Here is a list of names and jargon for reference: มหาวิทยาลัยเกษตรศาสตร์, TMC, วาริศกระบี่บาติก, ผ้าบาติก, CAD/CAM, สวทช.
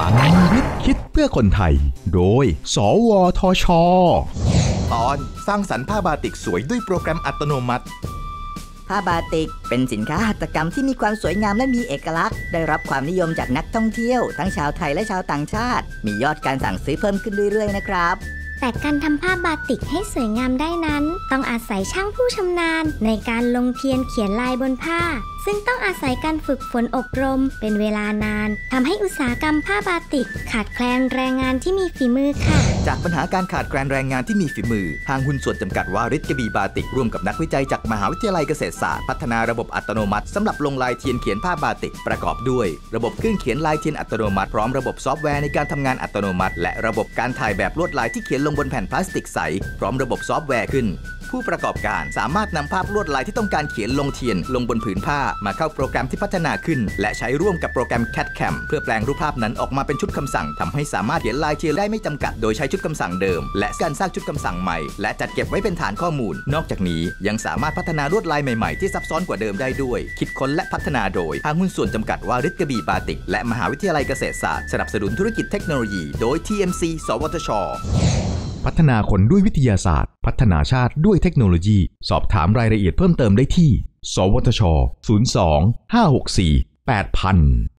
ลังคิดเพื่อคนไทยโดยสวทช.ตอนสร้างสรรค์ผ้าบาติกสวยด้วยโปรแกรมอัตโนมัติผ้าบาติกเป็นสินค้าหัตถกรรมที่มีความสวยงามและมีเอกลักษณ์ได้รับความนิยมจากนักท่องเที่ยวทั้งชาวไทยและชาวต่างชาติมียอดการสั่งซื้อเพิ่มขึ้นเรื่อยๆนะครับแต่การทำผ้าบาติกให้สวยงามได้นั้นต้องอาศัยช่างผู้ชำนาญในการลงเทียนเขียนลายบนผ้าซึ่งต้องอาศัยการฝึกฝนอบรมเป็นเวลานานทำให้อุตสาหกรรมผ้าบาติกขาดแคลนแรงงานที่มีฝีมือค่ะจากปัญหาการขาดแคลนแรงงานที่มีฝีมือทางหุ้นส่วนจำกัดวาริศกระบี่บาติกร่วมกับนักวิจัยจากมหาวิทยาลัยเกษตรศาสตร์พัฒนาระบบอัตโนมัติสำหรับลงลายเทียนเขียนผ้าบาติกประกอบด้วยระบบเครื่องเขียนลายเทียนอัตโนมัติพร้อมระบบซอฟต์แวร์ในการทำงานอัตโนมัติและระบบการถ่ายแบบลวดลายที่เขียนลงบนแผ่นพลาสติกใสพร้อมระบบซอฟต์แวร์ขึ้นผู้ประกอบการสามารถนำภาพลวดลายที่ต้องการเขียนลงเทียนลงบนผืนผ้ามาเข้าโปรแกรมที่พัฒนาขึ้นและใช้ร่วมกับโปรแกรม CAD/CAM เพื่อแปลงรูปภาพนั้นออกมาเป็นชุดคำสั่งทำให้สามารถเขียนลายเทียนได้ไม่จำกัดโดยใช้ชุดคำสั่งเดิมและการสร้างชุดคำสั่งใหม่และจัดเก็บไว้เป็นฐานข้อมูลนอกจากนี้ยังสามารถพัฒนาลวดลายใหม่ๆที่ซับซ้อนกว่าเดิมได้ด้วยคิดค้นและพัฒนาโดยทางหุ้นส่วนจำกัดวาริศกระบี่บาติกและมหาวิทยาลัยเกษตรศาสตร์สนับสนุนธุรกิจเทคโนโลยีโดย TMC สวทช.พัฒนาคนด้วยวิทยาศาสตร์พัฒนาชาติด้วยเทคโนโลยีสอบถามรายละเอียดเพิ่มเติมได้ที่สวทช. 02 564 8000